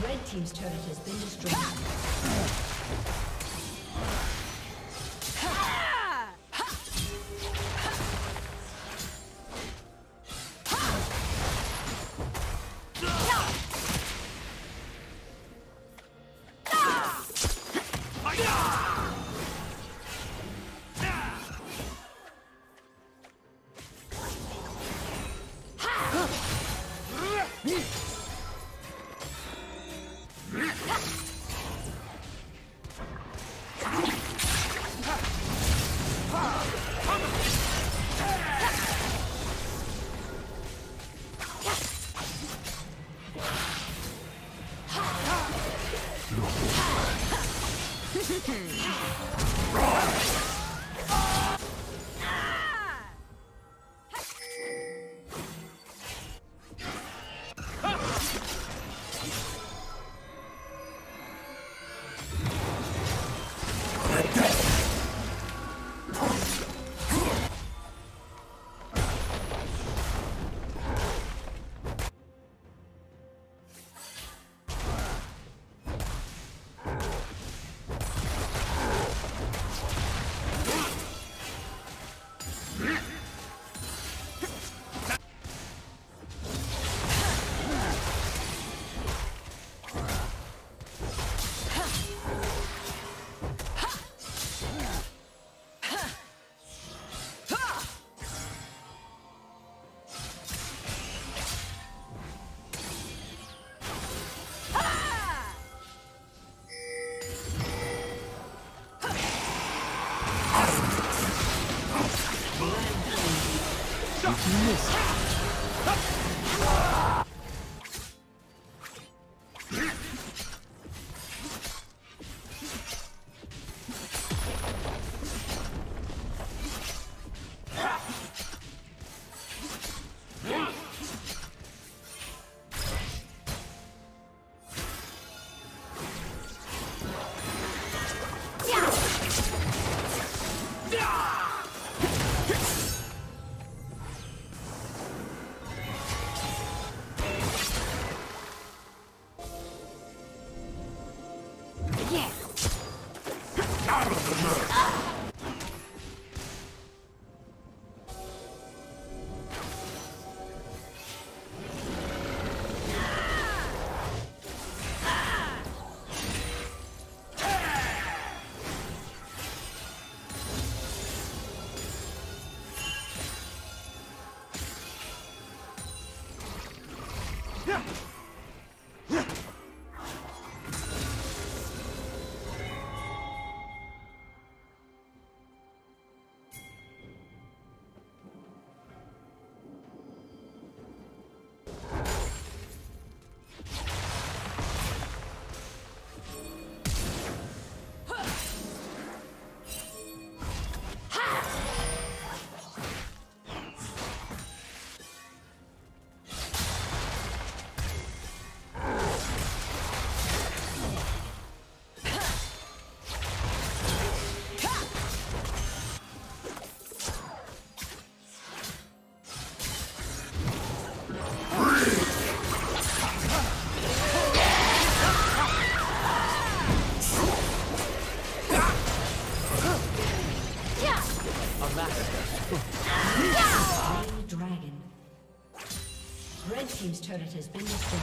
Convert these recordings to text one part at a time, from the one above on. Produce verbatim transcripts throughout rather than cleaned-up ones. Red team's turret has been destroyed. turret has been destroyed.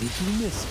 Did you miss it?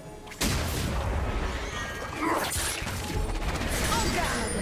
Oh God!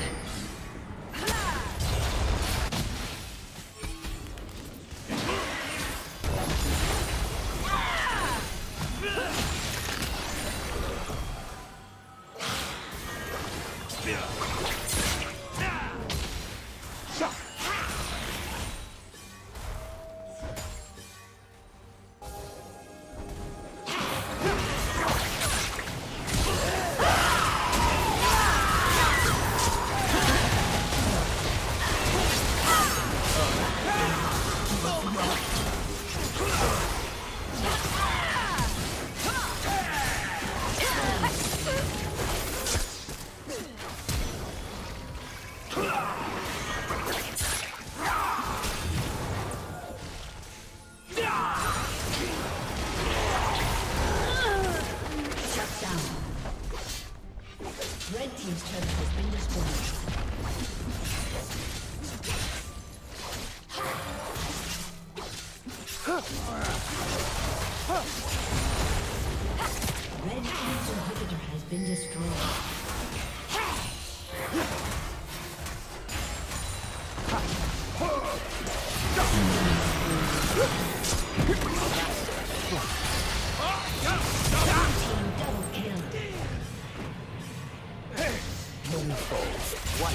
Wow.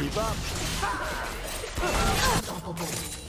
Keep up. Unstoppable.